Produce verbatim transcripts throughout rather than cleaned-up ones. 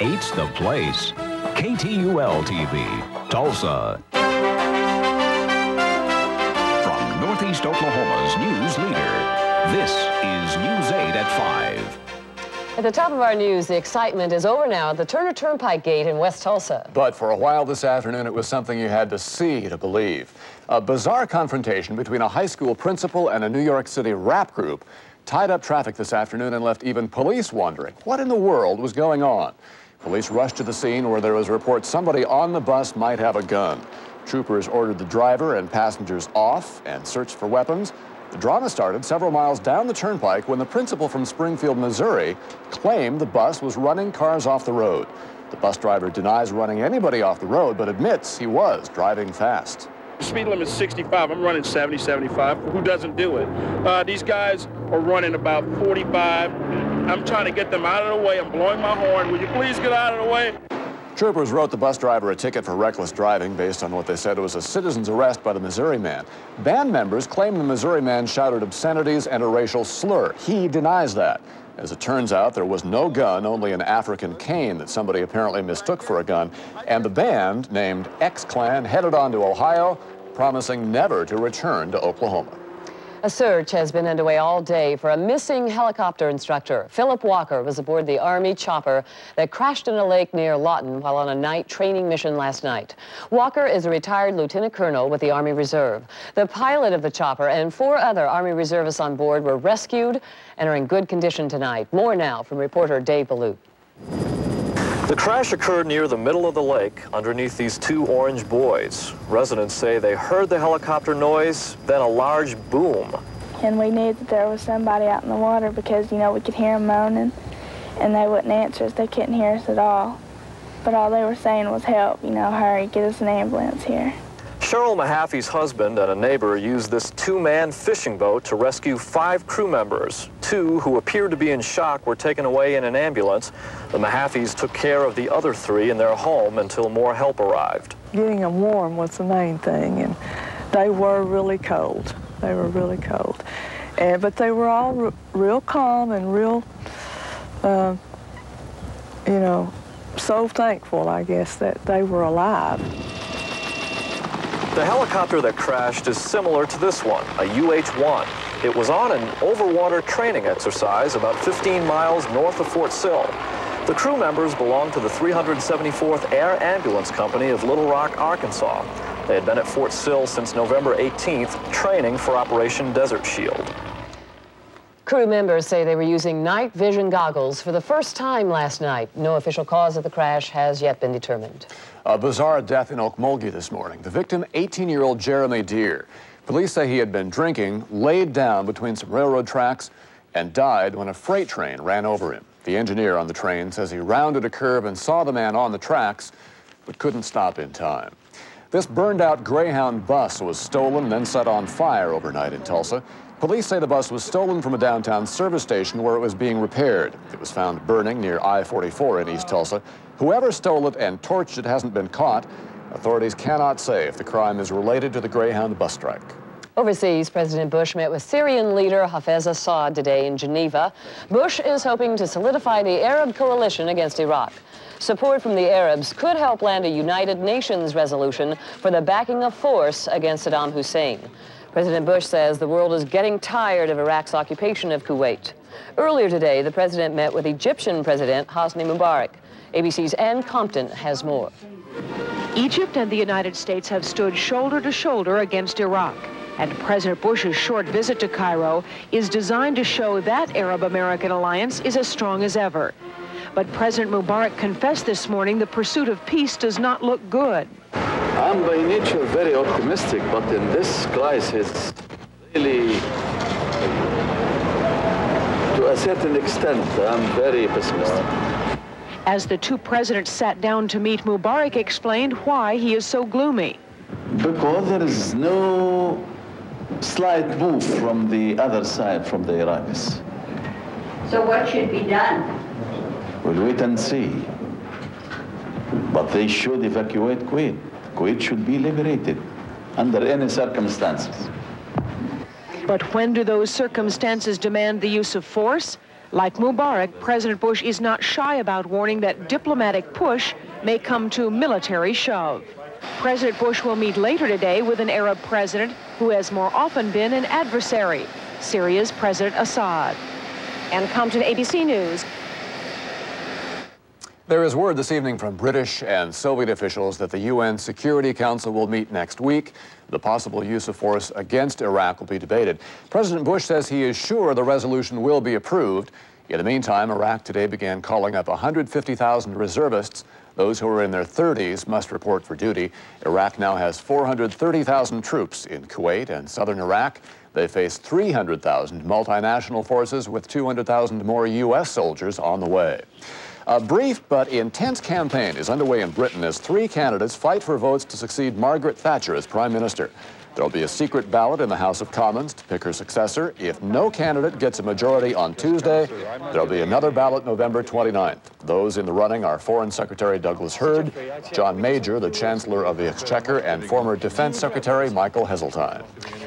eight's the place. K T U L T V, Tulsa. From Northeast Oklahoma's news leader, this is News eight at five. At the top of our news, the excitement is over now at the Turner Turnpike Gate in West Tulsa. But for a while this afternoon, it was something you had to see to believe. A bizarre confrontation between a high school principal and a New York City rap group tied up traffic this afternoon and left even police wondering what in the world was going on. Police rushed to the scene where there was a report somebody on the bus might have a gun. Troopers ordered the driver and passengers off and searched for weapons. The drama started several miles down the turnpike when the principal from Springfield, Missouri, claimed the bus was running cars off the road. The bus driver denies running anybody off the road, but admits he was driving fast. Speed limit's sixty-five. I'm running seventy, seventy-five. Who doesn't do it? Uh, these guys are running about forty-five. I'm trying to get them out of the way. I'm blowing my horn. Will you please get out of the way? Troopers wrote the bus driver a ticket for reckless driving based on what they said was a citizen's arrest by the Missouri man. Band members claim the Missouri man shouted obscenities and a racial slur. He denies that. As it turns out, there was no gun, only an African cane that somebody apparently mistook for a gun. And the band, named X-Clan, headed on to Ohio, promising never to return to Oklahoma. A search has been underway all day for a missing helicopter instructor. Philip Walker was aboard the Army chopper that crashed in a lake near Lawton while on a night training mission last night. Walker is a retired lieutenant colonel with the Army Reserve. The pilot of the chopper and four other Army reservists on board were rescued and are in good condition tonight. More now from reporter Dave Ballou. The crash occurred near the middle of the lake underneath these two orange buoys. Residents say they heard the helicopter noise, then a large boom. And we knew that there was somebody out in the water because, you know, we could hear them moaning and they wouldn't answer us. They couldn't hear us at all. But all they were saying was, help, you know, hurry, get us an ambulance here. Cheryl Mahaffey's husband and a neighbor used this two-man fishing boat to rescue five crew members. Two, who appeared to be in shock, were taken away in an ambulance. The Mahaffeys took care of the other three in their home until more help arrived. Getting them warm was the main thing, and they were really cold. They were really cold. And, but they were all r real calm and real, uh, you know, so thankful, I guess, that they were alive. The helicopter that crashed is similar to this one, a U H one. It was on an overwater training exercise about fifteen miles north of Fort Sill. The crew members belonged to the three hundred seventy-fourth Air Ambulance Company of Little Rock, Arkansas. They had been at Fort Sill since November eighteenth, training for Operation Desert Shield. Crew members say they were using night vision goggles for the first time last night. No official cause of the crash has yet been determined. A bizarre death in Okmulgee this morning. The victim, eighteen-year-old Jeremy Deere. Police say he had been drinking, laid down between some railroad tracks, and died when a freight train ran over him. The engineer on the train says he rounded a curve and saw the man on the tracks, but couldn't stop in time. This burned-out Greyhound bus was stolen, then set on fire overnight in Tulsa. Police say the bus was stolen from a downtown service station where it was being repaired. It was found burning near I forty-four in East Tulsa. Whoever stole it and torched it hasn't been caught. Authorities cannot say if the crime is related to the Greyhound bus strike. Overseas, President Bush met with Syrian leader Hafez Assad today in Geneva. Bush is hoping to solidify the Arab coalition against Iraq. Support from the Arabs could help land a United Nations resolution for the backing of force against Saddam Hussein. President Bush says the world is getting tired of Iraq's occupation of Kuwait. Earlier today, the president met with Egyptian President Hosni Mubarak. A B C's Ann Compton has more. Egypt and the United States have stood shoulder to shoulder against Iraq. And President Bush's short visit to Cairo is designed to show that Arab-American alliance is as strong as ever. But President Mubarak confessed this morning the pursuit of peace does not look good. I'm by nature very optimistic, but in this crisis, really, to a certain extent, I'm very pessimistic. As the two presidents sat down to meet, Mubarak explained why he is so gloomy. Because there is no slight move from the other side, from the Aramis. So what should be done? We'll wait and see, but they should evacuate Kuwait. Kuwait should be liberated under any circumstances. But when do those circumstances demand the use of force? Like Mubarak, President Bush is not shy about warning that diplomatic push may come to military shove. President Bush will meet later today with an Arab president who has more often been an adversary, Syria's President Assad. Ann Compton, A B C News. There is word this evening from British and Soviet officials that the U N Security Council will meet next week. The possible use of force against Iraq will be debated. President Bush says he is sure the resolution will be approved. In the meantime, Iraq today began calling up one hundred fifty thousand reservists. Those who are in their thirties must report for duty. Iraq now has four hundred thirty thousand troops in Kuwait and southern Iraq. They face three hundred thousand multinational forces with two hundred thousand more U S soldiers on the way. A brief but intense campaign is underway in Britain as three candidates fight for votes to succeed Margaret Thatcher as Prime Minister. There'll be a secret ballot in the House of Commons to pick her successor. If no candidate gets a majority on Tuesday, there'll be another ballot November twenty-ninth. Those in the running are Foreign Secretary Douglas Hurd, John Major, the Chancellor of the Exchequer, and former Defense Secretary Michael Heseltine.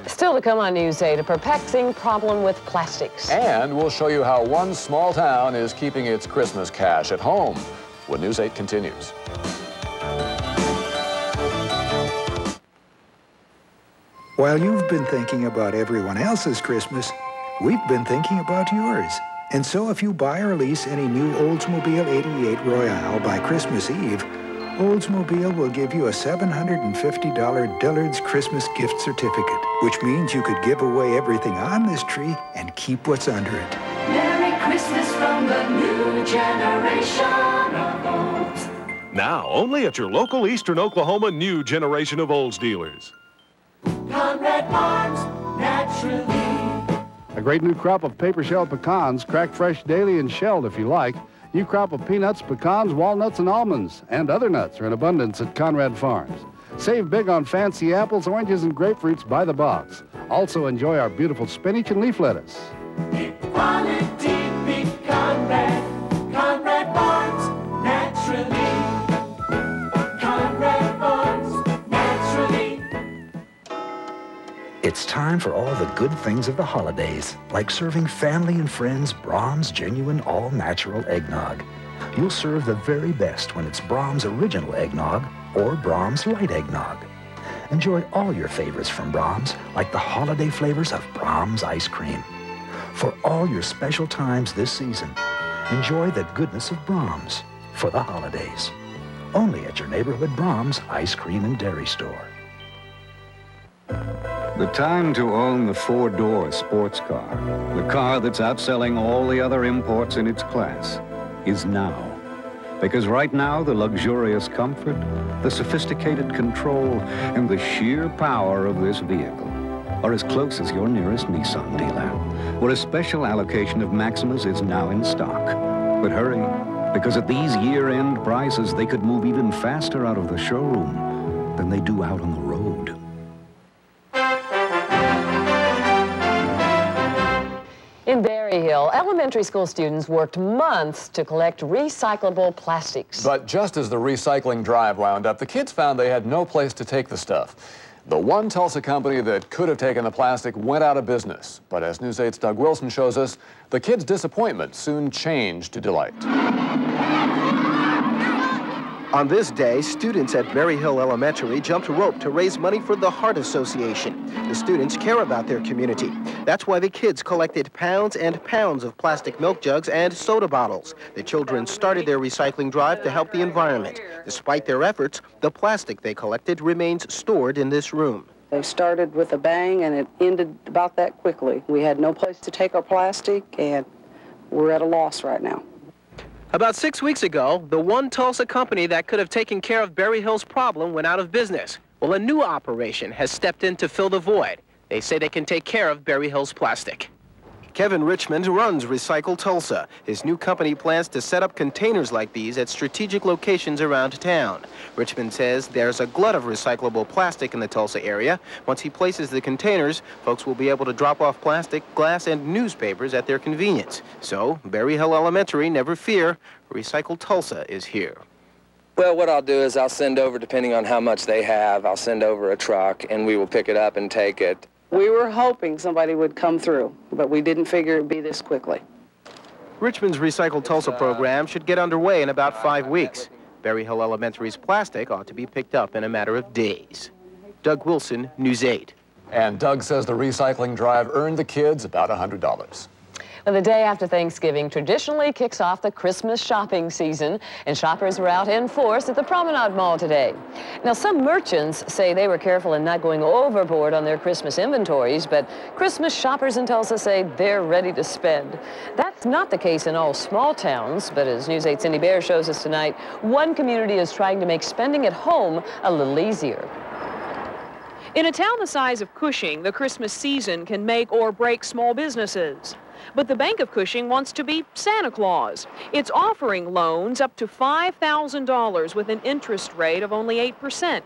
Still to come on Newsday, a perplexing problem with plastics. And we'll show you how one small town is keeping its Christmas cash at home when News eight continues. While you've been thinking about everyone else's Christmas, we've been thinking about yours. And so if you buy or lease any new Oldsmobile eighty-eight Royale by Christmas Eve, Oldsmobile will give you a seven hundred fifty dollar Dillard's Christmas gift certificate, which means you could give away everything on this tree and keep what's under it. Merry Christmas from the new generation of Olds. Now, only at your local Eastern Oklahoma new generation of Olds dealers. Conrad Farms, naturally. A great new crop of paper shell pecans, cracked fresh daily and shelled if you like. New crop of peanuts, pecans, walnuts, and almonds, and other nuts are in abundance at Conrad Farms. Save big on fancy apples, oranges, and grapefruits by the box. Also enjoy our beautiful spinach and leaf lettuce. Equality, be Conrad. Conrad Farms, naturally. It's time for all the good things of the holidays, like serving family and friends Brahms Genuine All-Natural Eggnog. You'll serve the very best when it's Brahms Original Eggnog or Brahms Light Eggnog. Enjoy all your favorites from Brahms, like the holiday flavors of Brahms Ice Cream. For all your special times this season, enjoy the goodness of Brahms for the holidays. Only at your neighborhood Brahms Ice Cream and Dairy Store. The time to own the four-door sports car, the car that's outselling all the other imports in its class, is now. Because right now, the luxurious comfort, the sophisticated control, and the sheer power of this vehicle are as close as your nearest Nissan dealer, where a special allocation of Maximas is now in stock. But hurry, because at these year-end prices, they could move even faster out of the showroom than they do out on the road. In Berryhill, elementary school students worked months to collect recyclable plastics. But just as the recycling drive wound up, the kids found they had no place to take the stuff. The one Tulsa company that could have taken the plastic went out of business. But as News eight's Doug Wilson shows us, the kids' disappointment soon changed to delight. On this day, students at Berryhill Elementary jumped rope to raise money for the Heart Association. The students care about their community. That's why the kids collected pounds and pounds of plastic milk jugs and soda bottles. The children started their recycling drive to help the environment. Despite their efforts, the plastic they collected remains stored in this room. They started with a bang and it ended about that quickly. We had no place to take our plastic and we're at a loss right now. About six weeks ago, the one Tulsa company that could have taken care of Berryhill's problem went out of business. Well, a new operation has stepped in to fill the void. They say they can take care of Berryhill's plastic. Kevin Richmond runs Recycle Tulsa. His new company plans to set up containers like these at strategic locations around town. Richmond says there's a glut of recyclable plastic in the Tulsa area. Once he places the containers, folks will be able to drop off plastic, glass, and newspapers at their convenience. So, Berryhill Elementary, never fear, Recycle Tulsa is here. Well, what I'll do is I'll send over, depending on how much they have, I'll send over a truck and we will pick it up and take it. We were hoping somebody would come through, but we didn't figure it'd be this quickly. Richmond's Recycle Tulsa program should get underway in about five weeks. Berryhill Elementary's plastic ought to be picked up in a matter of days. Doug Wilson, News eight. And Doug says the recycling drive earned the kids about one hundred dollars. Well, the day after Thanksgiving traditionally kicks off the Christmas shopping season, and shoppers were out in force at the Promenade Mall today. Now, some merchants say they were careful in not going overboard on their Christmas inventories, but Christmas shoppers in Tulsa say they're ready to spend. That's not the case in all small towns, but as News eight's Cindy Baer shows us tonight, one community is trying to make spending at home a little easier. In a town the size of Cushing, the Christmas season can make or break small businesses. But the Bank of Cushing wants to be Santa Claus. It's offering loans up to five thousand dollars with an interest rate of only eight percent.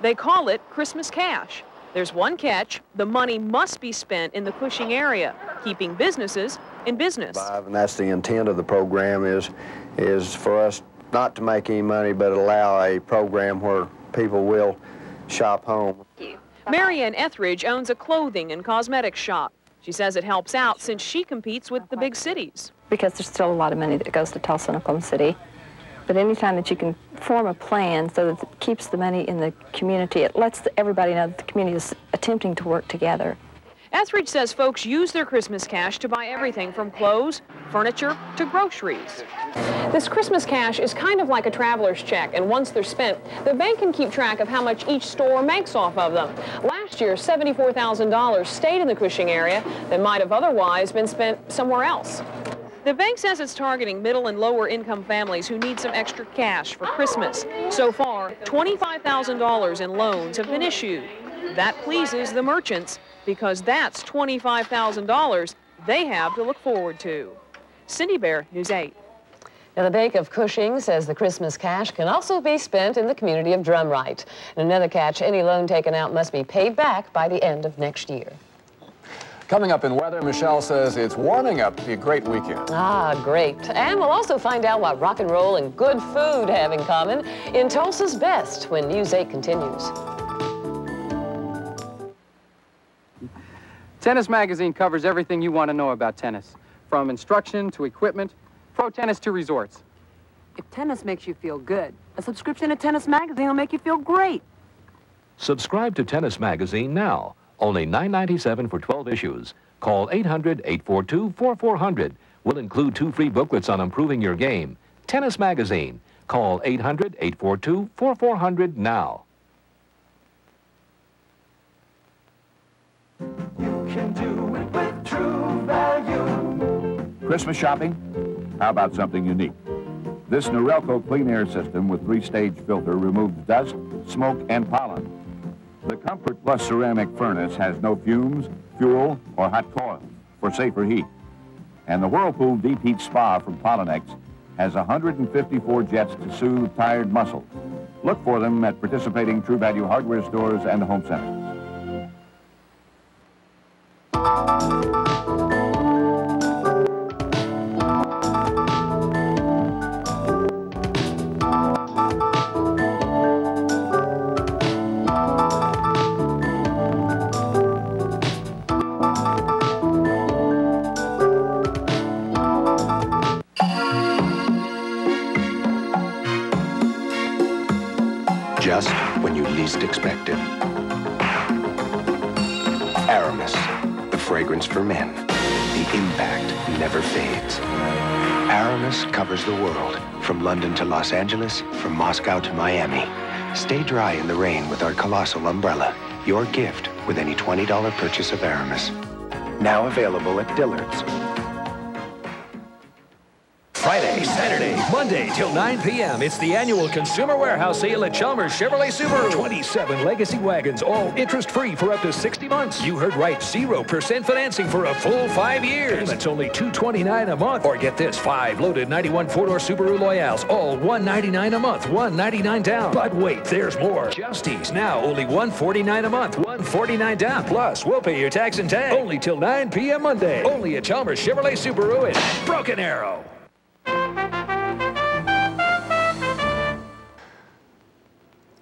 They call it Christmas Cash. There's one catch. The money must be spent in the Cushing area, keeping businesses in business. And that's the intent of the program, is, is for us not to make any money, but allow a program where people will shop home. Thank you. Marianne Etheridge owns a clothing and cosmetics shop. She says it helps out since she competes with the big cities. Because there's still a lot of money that goes to Tulsa and Oklahoma City. But anytime that you can form a plan so that it keeps the money in the community, it lets everybody know that the community is attempting to work together. Etheridge says folks use their Christmas cash to buy everything from clothes, furniture, to groceries. This Christmas cash is kind of like a traveler's check, and once they're spent, the bank can keep track of how much each store makes off of them. Last year, seventy-four thousand dollars stayed in the Cushing area that might have otherwise been spent somewhere else. The bank says it's targeting middle and lower income families who need some extra cash for Christmas. So far, twenty-five thousand dollars in loans have been issued. That pleases the merchants, because that's twenty-five thousand dollars they have to look forward to. Cindy Baer, News eight. Now, the Bank of Cushing says the Christmas cash can also be spent in the community of Drumright. And another catch, any loan taken out must be paid back by the end of next year. Coming up in weather, Michelle says it's warming up to be a great weekend. Ah, great. And we'll also find out what rock and roll and good food have in common in Tulsa's Best when News eight continues. Tennis Magazine covers everything you want to know about tennis, from instruction to equipment, pro tennis to resorts. If tennis makes you feel good, a subscription to Tennis Magazine will make you feel great. Subscribe to Tennis Magazine now, only nine ninety-seven for twelve issues. Call eight hundred, eight four two, forty-four hundred. We'll include two free booklets on improving your game. Tennis Magazine. Call eight hundred, eight four two, forty-four hundred now. You can do it with True Value. Christmas shopping? How about something unique? This Norelco clean air system with three-stage filter removes dust, smoke, and pollen. The Comfort Plus ceramic furnace has no fumes, fuel, or hot coils for safer heat. And the Whirlpool Deep Heat Spa from Pollinex has one hundred fifty-four jets to soothe tired muscles. Look for them at participating True Value hardware stores and home centers. Just when you least expect it. Aramis. Fragrance for men. The impact never fades. Aramis covers the world, from London to Los Angeles, from Moscow to Miami. Stay dry in the rain with our colossal umbrella. Your gift with any twenty dollar purchase of Aramis. Now available at Dillard's. Friday, Saturday, Monday till nine p m It's the annual Consumer Warehouse Sale at Chalmers Chevrolet Subaru. twenty-seven legacy wagons, all interest-free for up to sixty months. You heard right, zero percent financing for a full five years. It's only two twenty-nine a month. Or get this, five loaded ninety-one four-door Subaru Loyales, all one ninety-nine a month, one ninety-nine down. But wait, there's more. Justies, now only one forty-nine a month, one forty-nine down. Plus, we'll pay your tax and tag. Only till nine p m Monday. Only at Chalmers Chevrolet Subaru in Broken Arrow.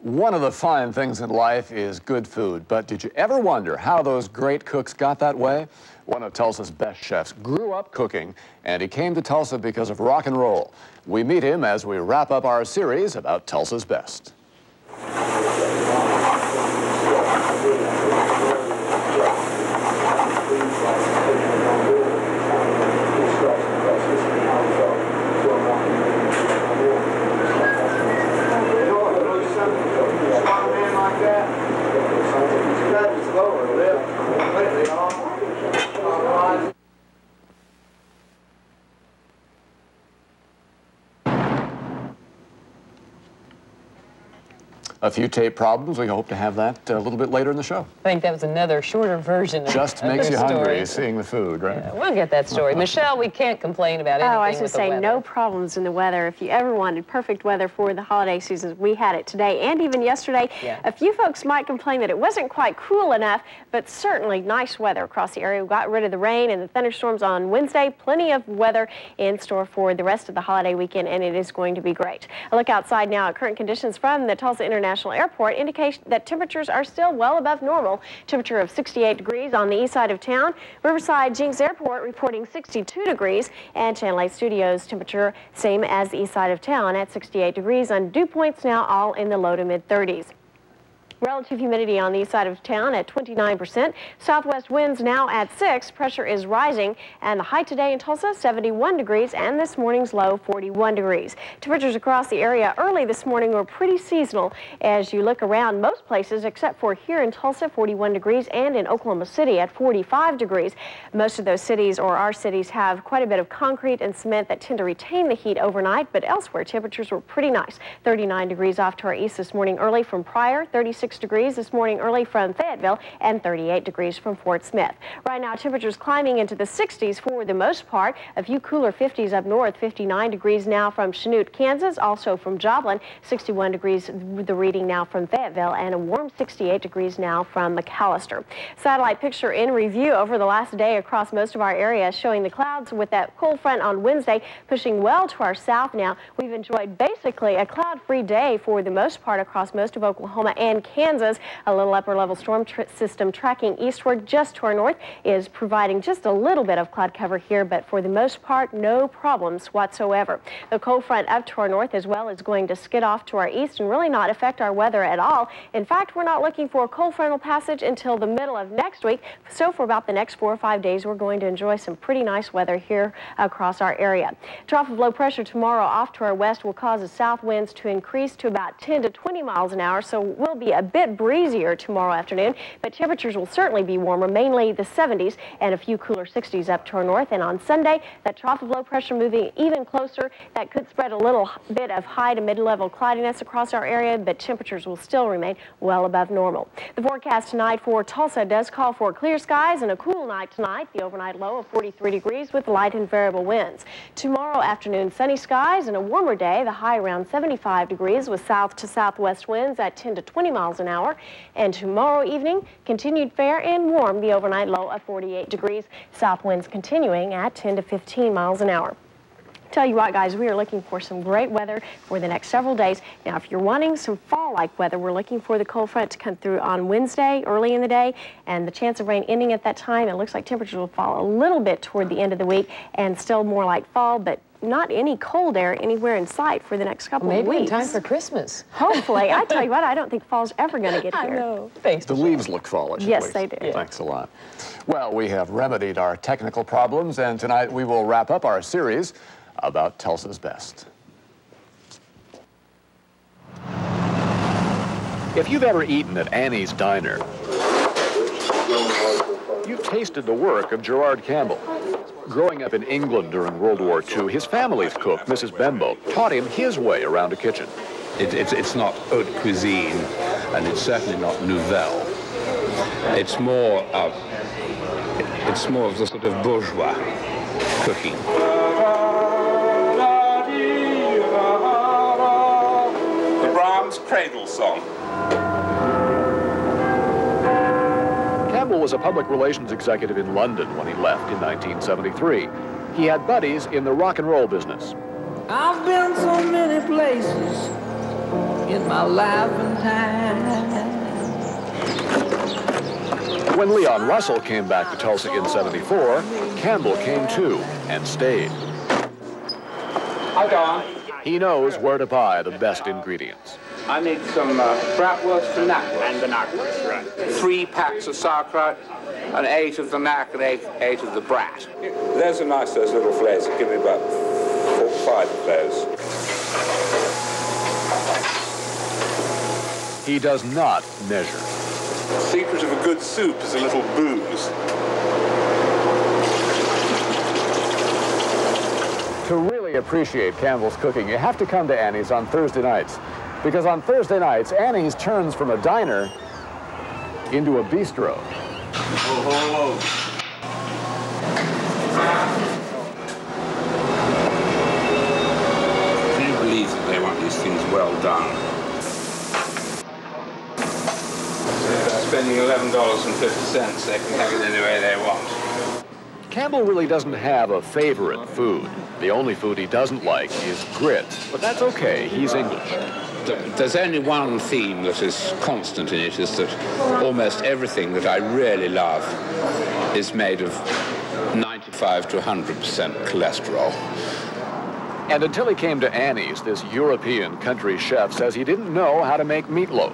One of the fine things in life is good food, but did you ever wonder how those great cooks got that way? One of Tulsa's best chefs grew up cooking, and he came to Tulsa because of rock and roll. We meet him as we wrap up our series about Tulsa's best. A few tape problems. We hope to have that a little bit later in the show. I think that was another shorter version of Just makes you story. hungry, seeing the food, right? Yeah, we'll get that story. Michelle, we can't complain about anything. Oh, I was going to say, no problems in the weather. If you ever wanted perfect weather for the holiday season, we had it today and even yesterday. Yeah. A few folks might complain that it wasn't quite cool enough, but certainly nice weather across the area. We got rid of the rain and the thunderstorms on Wednesday. Plenty of weather in store for the rest of the holiday weekend, and it is going to be great. I look outside now at current conditions from the Tulsa International National Airport indicates that temperatures are still well above normal. Temperature of sixty-eight degrees on the east side of town. Riverside Jinks Airport reporting sixty-two degrees, and Channel eight Studios temperature same as the east side of town at sixty-eight degrees, and dew points now all in the low to mid thirties. Relative humidity on the east side of town at twenty-nine percent. Southwest winds now at six. Pressure is rising, and the high today in Tulsa seventy-one degrees, and this morning's low forty-one degrees. Temperatures across the area early this morning were pretty seasonal. As you look around, most places except for here in Tulsa, forty-one degrees, and in Oklahoma City at forty-five degrees. Most of those cities, or our cities, have quite a bit of concrete and cement that tend to retain the heat overnight, but elsewhere temperatures were pretty nice. thirty-nine degrees off to our east this morning early from Pryor, thirty-six degrees this morning early from Fayetteville, and thirty-eight degrees from Fort Smith. Right now, temperatures climbing into the sixties for the most part. A few cooler fifties up north, fifty-nine degrees now from Chanute, Kansas, also from Joplin, sixty-one degrees the reading now from Fayetteville, and a warm sixty-eight degrees now from McAllister. Satellite picture in review over the last day across most of our area, showing the clouds with that cold front on Wednesday pushing well to our south now. We've enjoyed basically a cloud-free day for the most part across most of Oklahoma and Kansas. A little upper-level storm tr system tracking eastward just to our north is providing just a little bit of cloud cover here, but for the most part, no problems whatsoever. The cold front up to our north as well is going to skid off to our east and really not affect our weather at all. In fact, we're not looking for a cold frontal passage until the middle of next week, so for about the next four or five days, we're going to enjoy some pretty nice weather here across our area. Trough of low pressure tomorrow off to our west will cause the south winds to increase to about ten to twenty miles an hour, so we'll be a bit breezier tomorrow afternoon, but temperatures will certainly be warmer, mainly the seventies and a few cooler sixties up to our north. And on Sunday, that trough of low pressure moving even closer, that could spread a little bit of high to mid-level cloudiness across our area, but temperatures will still remain well above normal. The forecast tonight for Tulsa does call for clear skies and a cool night tonight, the overnight low of forty-three degrees with light and variable winds. Tomorrow afternoon, sunny skies and a warmer day, the high around seventy-five degrees with south to southwest winds at ten to twenty miles an hour, and tomorrow evening continued fair and warm, the overnight low of forty-eight degrees, south winds continuing at ten to fifteen miles an hour. Tell you what, guys, we are looking for some great weather for the next several days. Now, if you're wanting some fall-like weather, we're looking for the cold front to come through on Wednesday early in the day, and the chance of rain ending at that time. It looks like temperatures will fall a little bit toward the end of the week and still more like fall, but not any cold air anywhere in sight for the next couple Maybe of weeks. Maybe in time for Christmas. Hopefully. I tell you what, I don't think fall's ever going to get here. I know. Thanks. The leaves look fallish. Yes, they do. Yeah. Thanks a lot. Well, we have remedied our technical problems, and tonight we will wrap up our series about Tulsa's best. If you've ever eaten at Annie's Diner, you've tasted the work of Gerard Campbell. Growing up in England during World War Two, his family's cook, Missus Bembo, taught him his way around a kitchen. It, it's, it's not haute cuisine, and it's certainly not nouvelle. It's more of, it's more of the sort of bourgeois cooking. The Brahms Cradle Song. Campbell was a public relations executive in London when he left in nineteen seventy-three. He had buddies in the rock and roll business. I've been so many places, you in my life and time. When Leon Russell came back to Tulsa in seventy-four, Campbell came too and stayed. Hi, Don. He knows where to buy the best ingredients. I need some uh, bratwurst and knackwurst. And the knackwurst, right. Three packs of sauerkraut, and eight of the knack and eight, eight of the brat. Those are nice, those little flares. Give me about four, five of those. He does not measure. The secret of a good soup is a little booze. To really appreciate Campbell's cooking, you have to come to Annie's on Thursday nights. Because on Thursday nights, Annie's turns from a diner into a bistro. Oh, oh, oh. Can you believe that they want these things well done? So spending eleven dollars and fifty cents, they can have it any way they want. Campbell really doesn't have a favorite food. The only food he doesn't like is grit, but that's okay, he's English. There's only one theme that is constant in it, is that almost everything that I really love is made of ninety-five to one hundred percent cholesterol. And until he came to Annie's, this European country chef says he didn't know how to make meatloaf.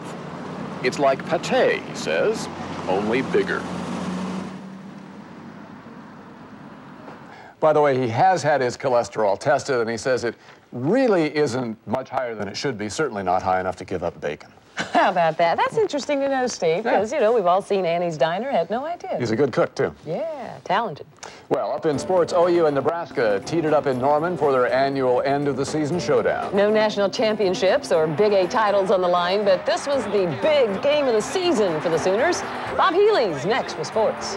It's like pate, he says, only bigger. By the way, he has had his cholesterol tested, and he says it really isn't much higher than it should be, certainly not high enough to give up bacon. How about that? That's interesting to know, Steve, because, yeah. you know, we've all seen Annie's Diner, had no idea. He's a good cook, too. Yeah, talented. Well, up in sports, O U and Nebraska teated up in Norman for their annual end-of-the-season showdown. No national championships or Big A titles on the line, but this was the big game of the season for the Sooners. Bob Healy's next with sports.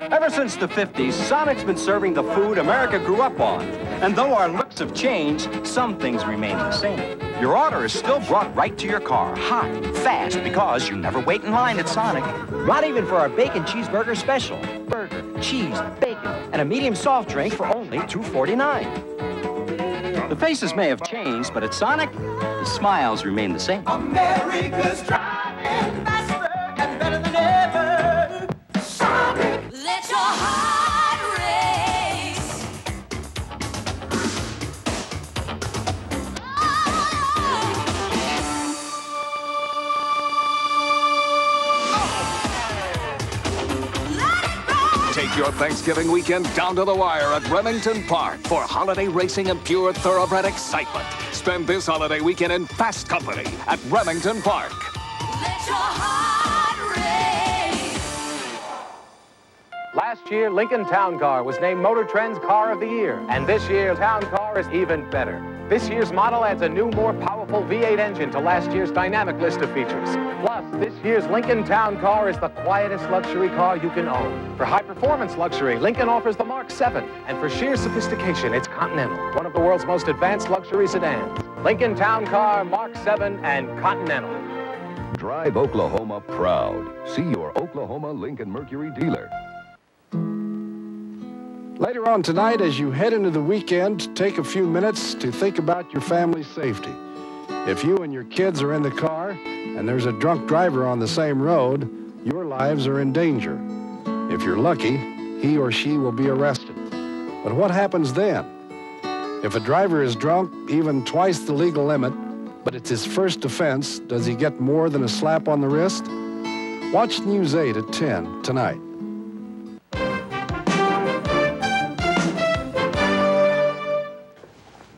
Ever since the fifties, Sonic's been serving the food America grew up on. And though our looks have changed, some things remain the same. Your order is still brought right to your car, hot, fast, because you never wait in line at Sonic. Not even for our Bacon Cheeseburger Special. Burger, cheese, bacon, and a medium soft drink for only two forty-nine. The faces may have changed, but at Sonic, the smiles remain the same. America's driving faster and better than ever. Let your heart race. Oh. Take your Thanksgiving weekend down to the wire at Remington Park for holiday racing and pure thoroughbred excitement. Spend this holiday weekend in fast company at Remington Park. Let your heart race. Last year, Lincoln Town Car was named Motor Trend's Car of the Year. And this year, Town Car is even better. This year's model adds a new, more powerful V eight engine to last year's dynamic list of features. Plus, this year's Lincoln Town Car is the quietest luxury car you can own. For high-performance luxury, Lincoln offers the Mark seven. And for sheer sophistication, it's Continental, one of the world's most advanced luxury sedans. Lincoln Town Car, Mark seven, and Continental. Drive Oklahoma proud. See your Oklahoma Lincoln Mercury dealer. Later on tonight, as you head into the weekend, take a few minutes to think about your family's safety. If you and your kids are in the car and there's a drunk driver on the same road, your lives are in danger. If you're lucky, he or she will be arrested. But what happens then? If a driver is drunk, even twice the legal limit, but it's his first offense, does he get more than a slap on the wrist? Watch News eight at ten tonight.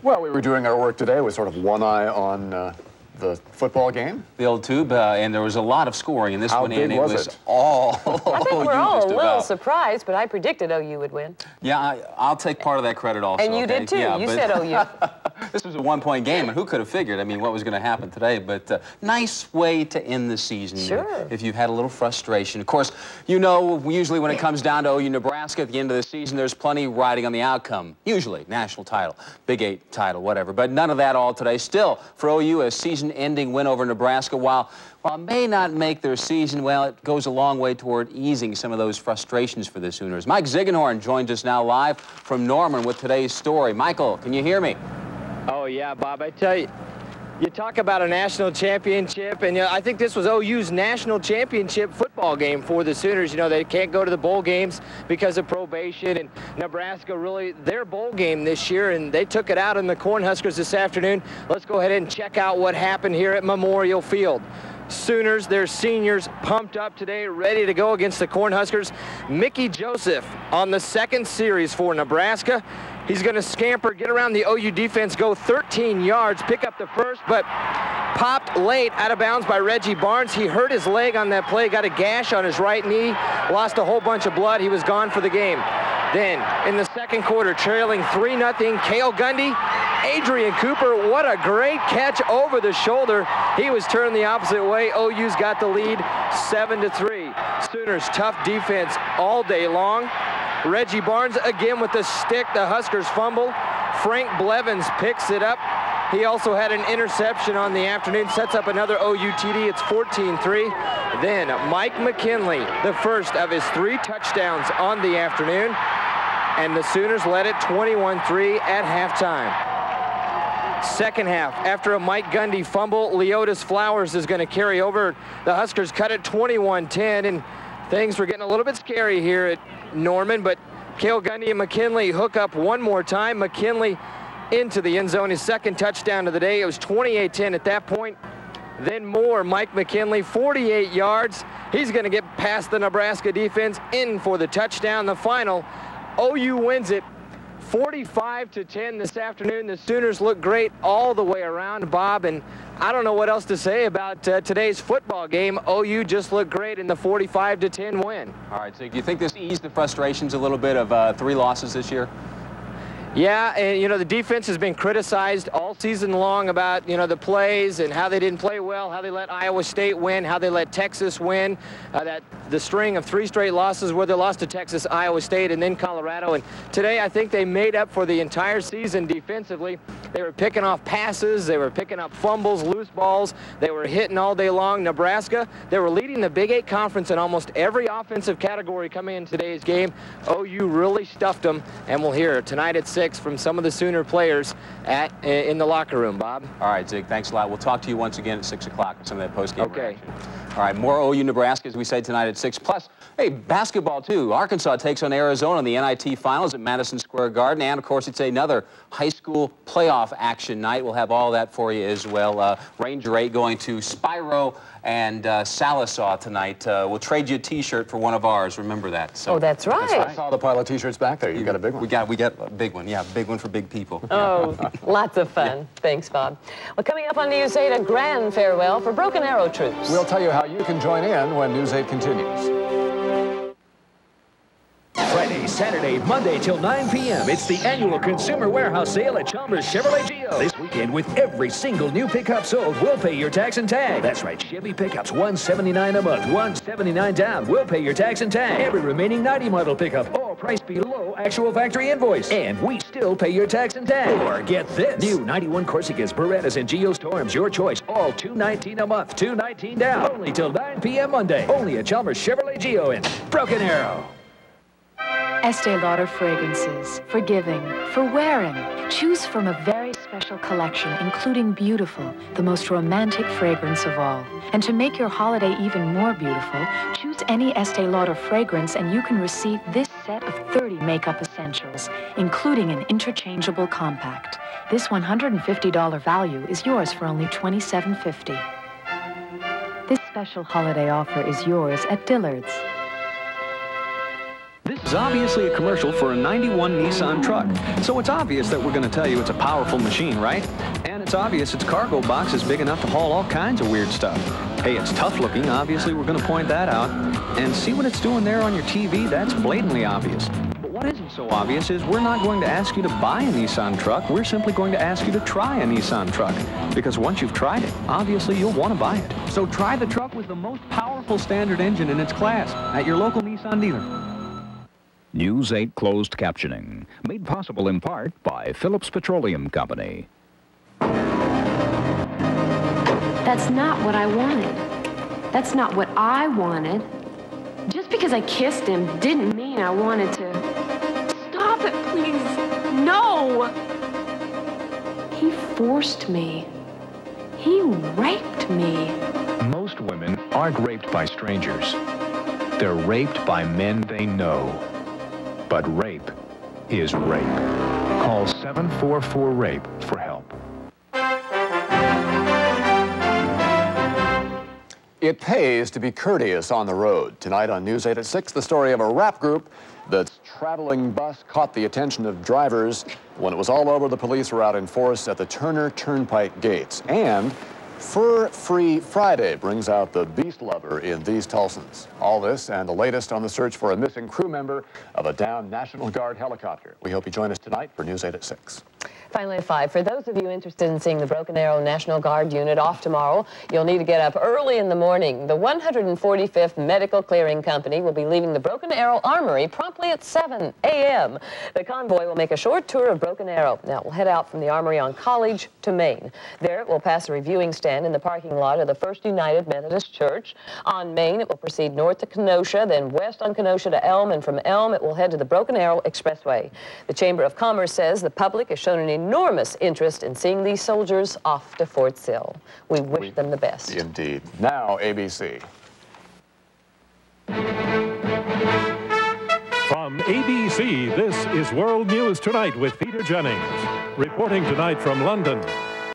Well, we were doing our work today with sort of one eye on uh, the football game. The old tube, uh, and there was a lot of scoring in this How one, and was it was it? all I think we're all a little about. surprised, but I predicted O U would win. Yeah, I, I'll take part of that credit also. And you okay? did, too. Yeah, you but... said O U. This was a one-point game, and who could have figured, I mean, what was going to happen today? But uh, nice way to end the season. Sure. If you've had a little frustration. Of course, you know, usually when it comes down to O U Nebraska at the end of the season, there's plenty riding on the outcome. Usually, national title, Big Eight title, whatever. But none of that all today. Still, for O U, a season-ending win over Nebraska, while, while it may not make their season, well, it goes a long way toward easing some of those frustrations for the Sooners. Mike Ziegenhorn joins us now live from Norman with today's story. Michael, can you hear me? Oh, yeah, Bob, I tell you, you talk about a national championship, and you know, I think this was O U's national championship football game for the Sooners. You know, they can't go to the bowl games because of probation, and Nebraska really, their bowl game this year, and they took it out in the Cornhuskers this afternoon. Let's go ahead and check out what happened here at Memorial Field. Sooners, their seniors, pumped up today, ready to go against the Cornhuskers. Mickey Joseph on the second series for Nebraska. He's going to scamper, get around the O U defense, go thirteen yards, pick up the first, but popped late out of bounds by Reggie Barnes. He hurt his leg on that play, got a gash on his right knee, lost a whole bunch of blood. He was gone for the game. Then, in the second quarter, trailing three nothing, Cale Gundy, Adrian Cooper, what a great catch over the shoulder. He was turned the opposite way. O U's got the lead, seven to three. Sooners, tough defense all day long. Reggie Barnes again with the stick, the Huskers fumble. Frank Blevins picks it up. He also had an interception on the afternoon, sets up another O U T D, it's fourteen three. Then Mike McKinley, the first of his three touchdowns on the afternoon, and the Sooners led it twenty-one three at halftime. Second half, after a Mike Gundy fumble, Leotis Flowers is going to carry over. The Huskers cut it twenty-one ten, and things were getting a little bit scary here at Norman, but Cale Gundy and McKinley hook up one more time. McKinley into the end zone, his second touchdown of the day. It was twenty-eight ten at that point. Then more, Mike McKinley, forty-eight yards. He's going to get past the Nebraska defense, in for the touchdown. The final, O U wins it forty-five to ten this afternoon. The Sooners look great all the way around, Bob, and I don't know what else to say about uh, today's football game. O U just looked great in the forty-five to ten win. All right, so do you think this eased the frustrations a little bit of uh, three losses this year? Yeah, and you know, the defense has been criticized all season long about, you know, the plays and how they didn't play well, how they let Iowa State win, how they let Texas win, uh, that the string of three straight losses where they lost to Texas, Iowa State, and then Colorado. And today, I think they made up for the entire season defensively. They were picking off passes, they were picking up fumbles, loose balls, they were hitting all day long. Nebraska, they were leading the Big Eight Conference in almost every offensive category coming in today's game. O U really stuffed them, and we'll hear tonight at six from some of the Sooner players at, in the locker room, Bob. All right, Zig, thanks a lot. We'll talk to you once again at six o'clock with some of that postgame okay. reaction. All right, more O U Nebraska, as we said, tonight at six. Plus, hey, basketball, too. Arkansas takes on Arizona in the N I T Finals at Madison Square Garden. And, of course, it's another high school playoff action night. We'll have all that for you as well. Uh, Ranger eight going to Spiro and uh, Salisaw tonight. Uh, we'll trade you a T-shirt for one of ours. Remember that. So, oh, that's right. that's right. I saw the pile of T-shirts back there. You, you got a big one. We got, we got a big one, yeah. Yeah, big one for big people. Oh, lots of fun. Yeah. Thanks, Bob. Well, coming up on News eight, a grand farewell for Broken Arrow troops. We'll tell you how you can join in when News eight continues. Friday, Saturday, Monday till nine p m It's the annual Consumer Warehouse Sale at Chalmers Chevrolet Geo. This weekend, with every single new pickup sold, we'll pay your tax and tag. That's right, Chevy pickups, one hundred seventy-nine dollars a month, one hundred seventy-nine dollars down. We'll pay your tax and tag. Every remaining ninety model pickup, all priced below actual factory invoice. And we still pay your tax and tag. Or get this, new ninety-one Corsica's, Berettas, and Geo Storms, your choice, all two hundred nineteen dollars a month, two hundred nineteen dollars down. Only till nine p m Monday. Only at Chalmers Chevrolet Geo in Broken Arrow. Estee Lauder fragrances, for giving, for wearing. Choose from a very special collection, including Beautiful, the most romantic fragrance of all. And to make your holiday even more beautiful, choose any Estee Lauder fragrance and you can receive this set of thirty makeup essentials, including an interchangeable compact. This one hundred fifty dollar value is yours for only twenty-seven fifty. This special holiday offer is yours at Dillard's. This is obviously a commercial for a ninety-one Nissan truck, so it's obvious that we're going to tell you it's a powerful machine, right? And it's obvious its cargo box is big enough to haul all kinds of weird stuff. Hey, it's tough looking, obviously we're going to point that out. And see what it's doing there on your T V, that's blatantly obvious. But what isn't so obvious is we're not going to ask you to buy a Nissan truck. We're simply going to ask you to try a Nissan truck. Because once you've tried it, obviously you'll want to buy it. So try the truck with the most powerful standard engine in its class at your local Nissan dealer. News eight closed captioning, made possible in part by Phillips Petroleum Company. That's not what I wanted. That's not what I wanted. Just because I kissed him didn't mean I wanted to. Stop it, please. No! He forced me. He raped me. Most women aren't raped by strangers. They're raped by men they know. But rape is rape. Call seven four four RAPE for help. It pays to be courteous on the road. Tonight on News eight at six, the story of a rap group that's traveling bus caught the attention of drivers. When it was all over, the police were out in force at the Turner Turnpike gates. And Fur-Free Friday brings out the beast lover in these Tulsans. All this and the latest on the search for a missing crew member of a downed National Guard helicopter. We hope you join us tonight for News eight at six. Finally at five, for those of you interested in seeing the Broken Arrow National Guard unit off tomorrow, you'll need to get up early in the morning. The one hundred forty-fifth Medical Clearing Company will be leaving the Broken Arrow Armory promptly at seven A M The convoy will make a short tour of Broken Arrow. Now, it will head out from the Armory on College to Main. There, it will pass a reviewing stand in the parking lot of the First United Methodist Church. On Main, it will proceed north to Kenosha, then west on Kenosha to Elm, and from Elm, it will head to the Broken Arrow Expressway. The Chamber of Commerce says the public is shown an enormous interest in seeing these soldiers off to Fort Sill. We wish we, them the best. Indeed. Now, A B C. From A B C, this is World News Tonight with Peter Jennings. Reporting tonight from London,